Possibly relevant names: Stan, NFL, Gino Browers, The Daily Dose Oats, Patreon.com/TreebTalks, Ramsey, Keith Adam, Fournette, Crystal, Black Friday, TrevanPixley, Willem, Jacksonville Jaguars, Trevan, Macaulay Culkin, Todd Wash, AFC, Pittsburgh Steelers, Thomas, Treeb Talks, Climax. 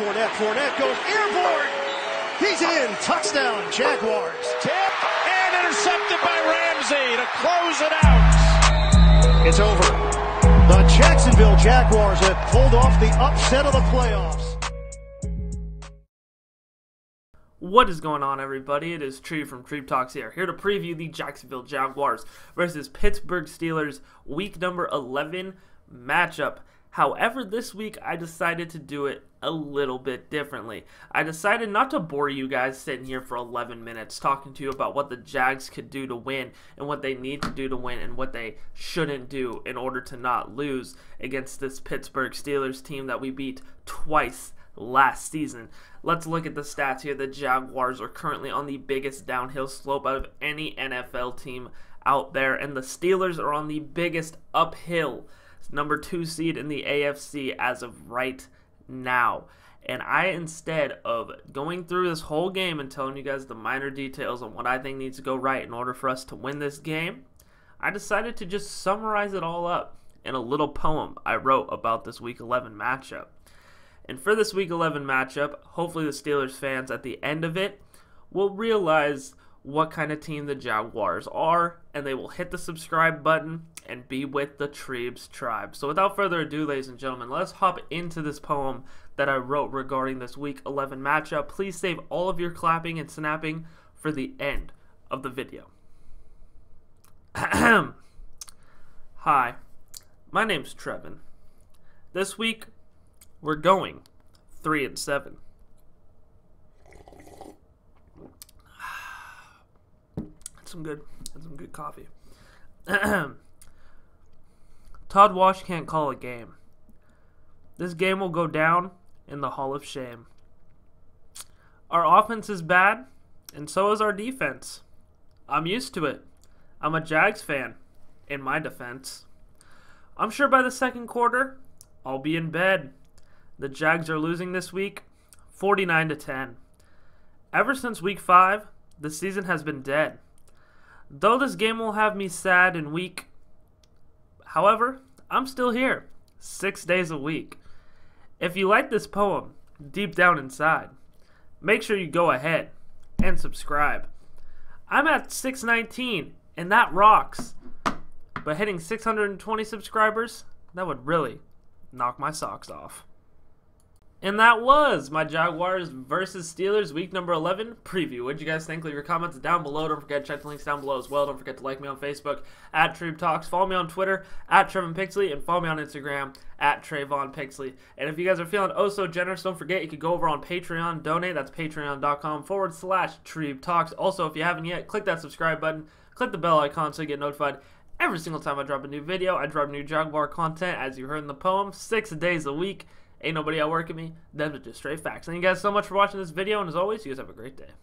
Fournette goes airborne. He's in. Touchdown, Jaguars. Tip and intercepted by Ramsey to close it out. It's over. The Jacksonville Jaguars have pulled off the upset of the playoffs. What is going on, everybody? It is Treeb from Treeb Talks here to preview the Jacksonville Jaguars versus Pittsburgh Steelers week number 11 matchup. However, this week I decided to do it a little bit differently. I decided not to bore you guys sitting here for 11 minutes talking to you about what the Jags could do to win and what they need to do to win and what they shouldn't do in order to not lose against this Pittsburgh Steelers team that we beat twice last season. Let's look at the stats here. The Jaguars are currently on the biggest downhill slope out of any NFL team out there, and the Steelers are on the biggest uphill, number 2 seed in the AFC as of right now. And I, instead of going through this whole game and telling you guys the minor details on what I think needs to go right in order for us to win this game, I decided to just summarize it all up in a little poem I wrote about this Week 11 matchup. And for this Week 11 matchup, hopefully the Steelers fans at the end of it will realize what kind of team the Jaguars are, and they will hit the subscribe button and be with the Treeb's tribe. So without further ado, ladies and gentlemen, let's hop into this poem that I wrote regarding this Week 11 matchup. Please save all of your clapping and snapping for the end of the video. Hi, my name's Trevan. This week, we're going 3-7. That's some good coffee. Todd Wash can't call a game. This game will go down in the Hall of Shame. Our offense is bad, and so is our defense. I'm used to it. I'm a Jags fan, in my defense. I'm sure by the second quarter, I'll be in bed. The Jags are losing this week, 49-10. Ever since week 5, the season has been dead. Though this game will have me sad and weak, however, I'm still here, 6 days a week. If you like this poem, deep down inside, make sure you go ahead and subscribe. I'm at 619, and that rocks. But hitting 620 subscribers, that would really knock my socks off. And that was my Jaguars versus Steelers week number 11 preview. What'd you guys think? Leave your comments down below. Don't forget to check the links down below as well. Don't forget to like me on Facebook at Treeb Talks. Follow me on Twitter at TrevanPixley. And follow me on Instagram at TrevanPixley. And if you guys are feeling oh so generous, don't forget you can go over on Patreon, donate. That's patreon.com/TreebTalks. Also, if you haven't yet, click that subscribe button. Click the bell icon so you get notified every single time I drop a new video. I drop new Jaguar content, as you heard in the poem, 6 days a week. Ain't nobody out working me. Them are just straight facts. Thank you guys so much for watching this video, and as always, you guys have a great day.